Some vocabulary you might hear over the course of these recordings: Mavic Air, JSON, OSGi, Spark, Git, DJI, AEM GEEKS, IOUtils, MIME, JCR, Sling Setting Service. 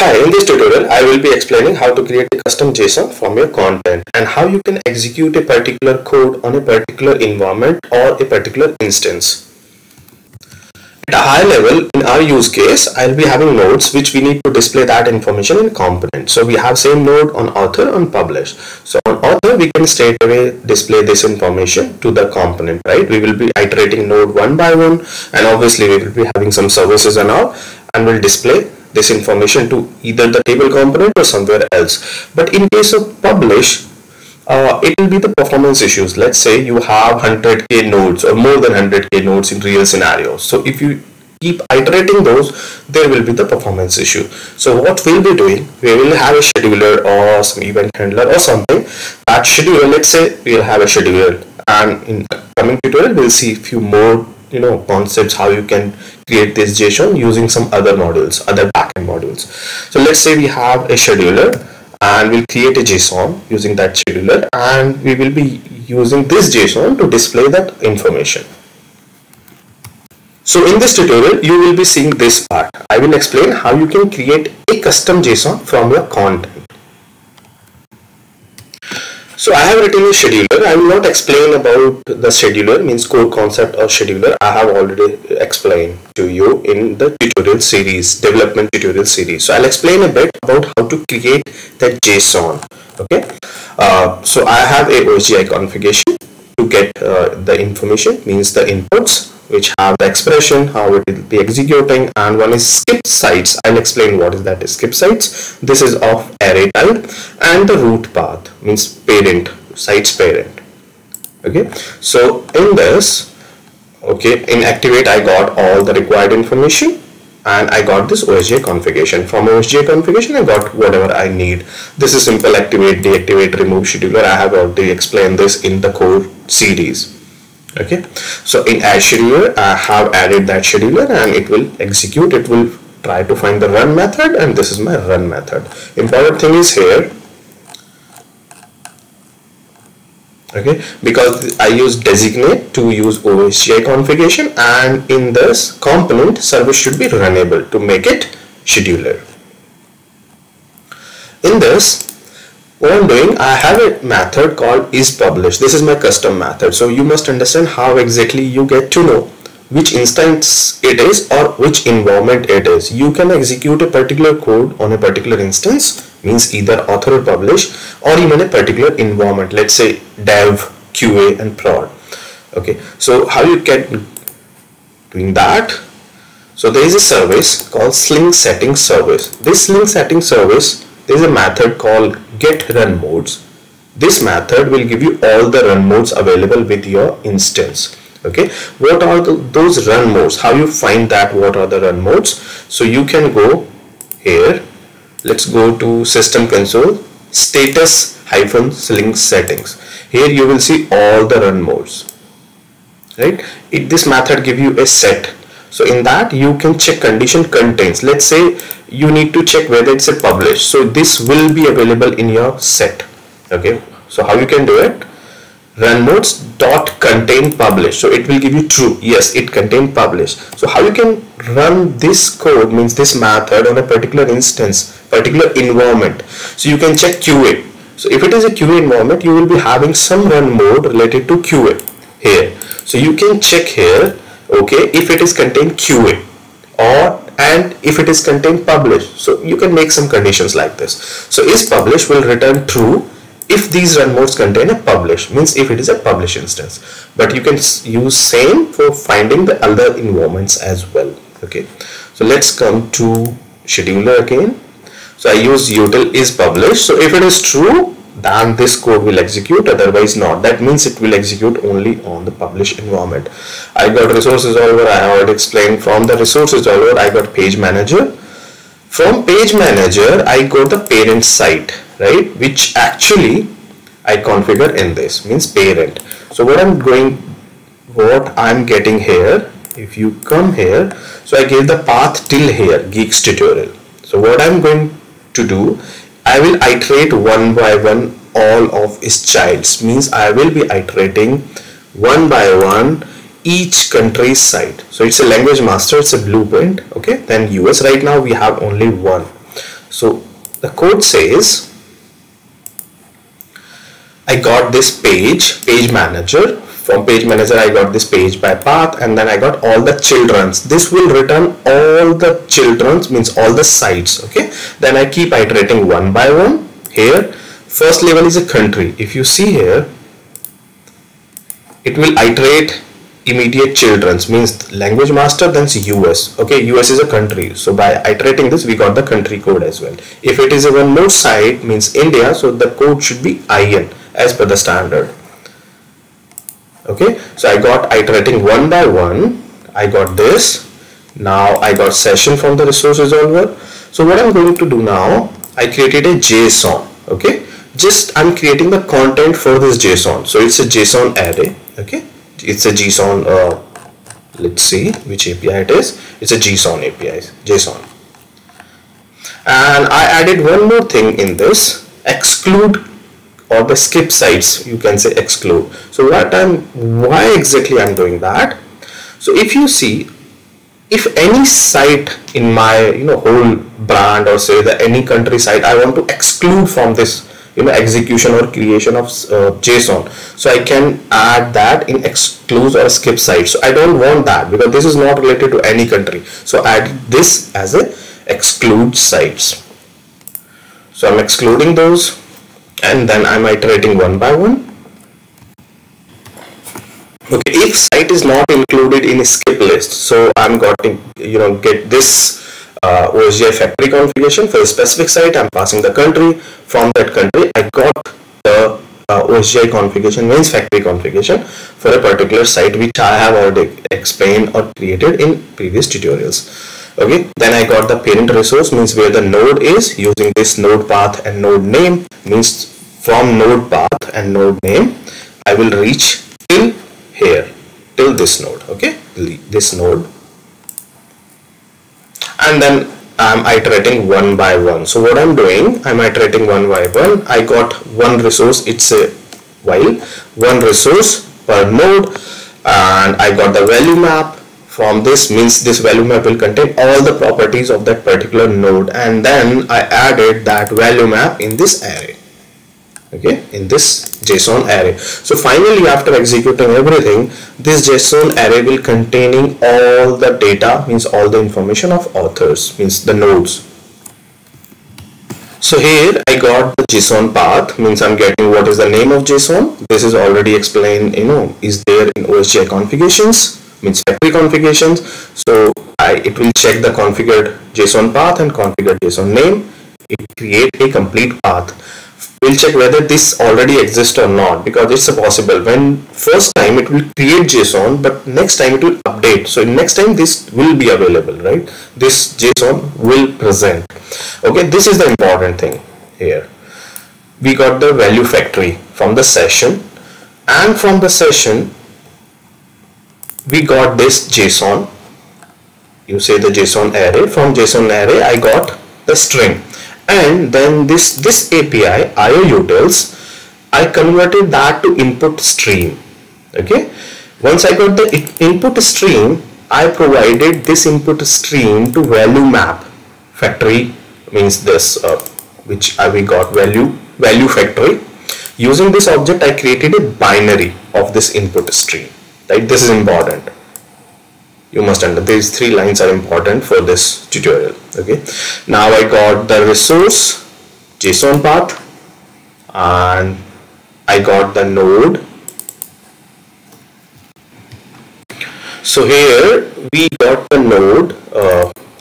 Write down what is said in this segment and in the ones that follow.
Hi, in this tutorial I will be explaining how to create a custom JSON from your content and how you can execute a particular code on a particular environment or a particular instance. At a high level, in our use case, I will be having nodes which we need to display that information in component. So we have same node on author and publish. So on author we can straight away display this information to the component, right? We will be iterating node one by one, and obviously we will be having some services and all, and will display this information to either the table component or somewhere else. But in case of publish, it will be the performance issues. Let's say you have 100k nodes or more than 100k nodes in real scenarios. So if you keep iterating those, there will be the performance issue. So what we'll be doing, we will have a scheduler or some event handler or something. That scheduler, let's say we'll have a scheduler, and in the coming tutorial we'll see a few more concepts how you can create this JSON using some other modules, other backend modules. So let's say we have a scheduler and we'll create a JSON using that scheduler, and we will be using this JSON to display that information. So in this tutorial you will be seeing this part. I will explain how you can create a custom JSON from your content. So I have written a scheduler. I will not explain about the scheduler, means core concept of scheduler. I have already explained to you in the tutorial series, development tutorial series. So I'll explain a bit about how to create that JSON. Okay. So I have a OSGi configuration to get the information, means the inputs which have the expression, how it will be executing, and one is skip sites. I'll explain what is that skip sites. This is of array type, and the root path means parent, sites parent. Okay, so in this, okay, in activate I got all the required information, and I got this OSGi configuration. From OSGi configuration I got whatever I need. This is simple activate, deactivate, remove scheduler. I have already explained this in the core series. Okay, so in add scheduler I have added that scheduler, and it will execute, it will try to find the run method, and this is my run method. Important thing is here, okay, because I use designate to use OSGi configuration, and in this component service should be runnable to make it scheduler. In this, what I'm doing, I have a method called isPublish. This is my custom method. So you must understand how exactly you get to know which instance it is or which environment it is. You can execute a particular code on a particular instance, means either author or publish, or even a particular environment, let's say dev, QA and prod. Okay, so how you can doing that? So there is a service called Sling Setting Service. This Sling Setting Service, there is a method called get run modes. This method will give you all the run modes available with your instance. Okay, what are those run modes? How you find that? What are the run modes? So you can go here. Let's go to system console, status -sling settings. Here you will see all the run modes. Right? This method give you a set. So in that you can check condition contains. Let's say you need to check whether it's a publish. So this will be available in your set. Okay. So how you can do it? Run modes dot contain publish. So it will give you true. Yes, it contain publish. So how you can run this code, means this method, on a particular instance, particular environment. So you can check QA. So if it is a QA environment, you will be having some run mode related to QA here. So you can check here. Okay, if it is contained QA, or and if it is contained publish. So you can make some conditions like this. So is publish will return true if these run modes contain a publish, means if it is a publish instance. But you can use same for finding the other environments as well. Okay, so let's come to scheduler again. So I use util is publish. So if it is true, then this code will execute, otherwise not. That means it will execute only on the publish environment. I got resources all over. I already explained. From the resources all over, I got page manager. From page manager, I got the parent site, right? Which actually I configure in this, means parent. So what I'm getting here, if you come here, so I gave the path till here, Geeks tutorial. So what I'm going to do, I will iterate one by one all of its childs, means I will be iterating one by one each country's site. So it's a language master, it's a blueprint. Okay, then US right now we have only one. So the code says I got this page manager. From page manager I got this page by path, and then I got all the childrens. This will return all the childrens, means all the sites. Okay, then I keep iterating one by one. Here first level is a country. If you see here, it will iterate immediate childrens, means language master, then US. Okay, US is a country, so by iterating this we got the country code as well. If it is a one more site, means India, so the code should be IN as per the standard. Okay, so I got iterating one by one. I got this. Now I got session from the resource resolver. So what I'm going to do now, I created a JSON. Okay, just I'm creating the content for this JSON. So it's a JSON array. Okay, it's a JSON. Let's see which API it is. It's a JSON API. JSON. And I added one more thing in this, exclude or the skip sites, you can say exclude. So what why exactly I'm doing that? So if you see, if any site in my whole brand, or say the any country site, I want to exclude from this execution or creation of JSON, so I can add that in exclude or skip site. So I don't want that because this is not related to any country. So add this as a exclude sites. So I'm excluding those, and then I'm iterating one by one. Okay, if site is not included in a skip list, so I'm got to get this OSGi factory configuration for a specific site. I'm passing the country. From that country I got the OSGi configuration, means factory configuration for a particular site, which I have already explained or created in previous tutorials. Okay, then I got the parent resource, means where the node is, using this node path and node name, means from node path and node name I will reach till here, till this node. Okay, this node, and then I'm iterating one by one. So what I'm doing, I'm iterating one by one. I got one resource, it's a while, one resource per node, and I got the value map. From this, means this value map will contain all the properties of that particular node, and then I added that value map in this array. Okay, in this JSON array. So finally, after executing everything, this JSON array will containing all the data, means all the information of authors, means the nodes. So here I got the JSON path, means I'm getting what is the name of JSON. This is already explained, is there in OSGi configurations, means factory configurations. So it will check the configured JSON path and configured JSON name. It create a complete path. We'll check whether this already exists or not, because it's possible. When first time it will create JSON, but next time it will update. So next time this will be available, right? This JSON will present. Okay, this is the important thing here. We got the value factory from the session, and from the session we got this JSON. You say the JSON array. From JSON array I got the string, and then this API IOUtils, I converted that to input stream. Okay, once I got the input stream, I provided this input stream to value map factory, means this which we got value factory. Using this object I created a binary of this input stream. Right, this is important. You must understand these three lines are important for this tutorial. Okay, now I got the resource JSON path, and I got the node. So here we got the node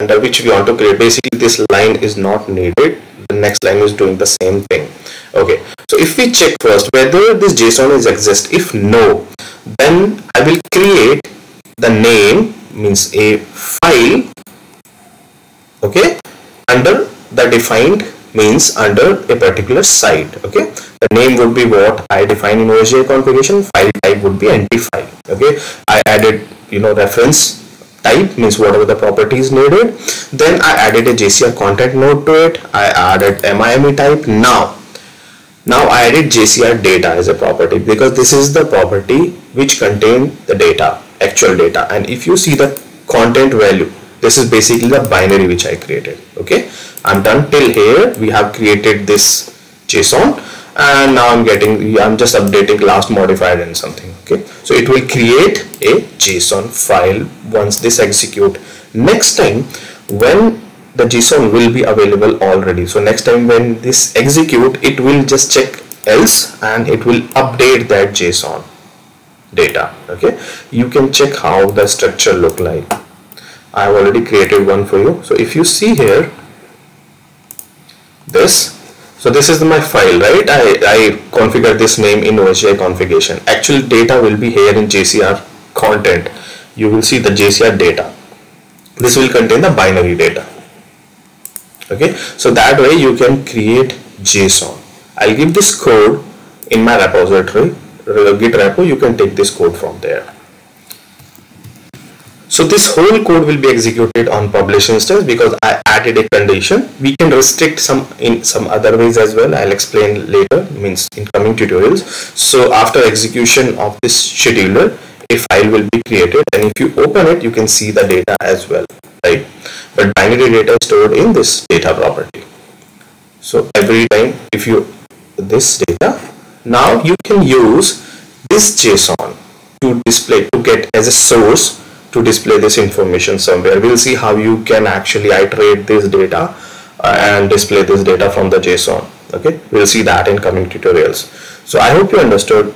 under which we want to create. Basically this line is not needed, the next line is doing the same thing. Okay, so if we check first whether this JSON is exist, if no, then I will create the name, means a file, okay, under the defined, means under a particular site. Okay, the name would be what I define in OSGi configuration, file type would be empty file. Okay, I added reference type, means whatever the properties needed, then I added a JCR content node to it, I added MIME type. Now I added JCR data as a property, because this is the property which contain the data, actual data. And if you see the content value, this is basically the binary which I created. Okay, I'm done till here. We have created this JSON, and now I'm just updating last modified and something. Okay, so it will create a JSON file once this execute. Next time when the JSON will be available already, so next time when this execute, it will just check else and it will update that JSON data. Okay, you can check how the structure look like. I have already created one for you. So if you see here this, so this is my file, right? I configured this name in OSGi configuration. Actual data will be here in JCR content. You will see the JCR data. This will contain the binary data. Okay, so that way you can create JSON. I'll give this code in my repository, Git repo. You can take this code from there. So this whole code will be executed on publish instance because I added a condition. We can restrict some in some other ways as well. I'll explain later, means in coming tutorials. So after execution of this scheduler, a file will be created, and if you open it, you can see the data as well, right? But binary data is stored in this data property. So every time if you this data, now you can use this JSON to display, to get as a source to display this information somewhere. We'll see how you can actually iterate this data and display this data from the JSON. Okay, we'll see that in coming tutorials. So I hope you understood.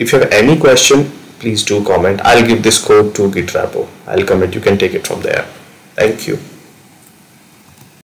If you have any question, please do comment. I'll give this code to Git repo. I'll commit. You can take it from there. Thank you.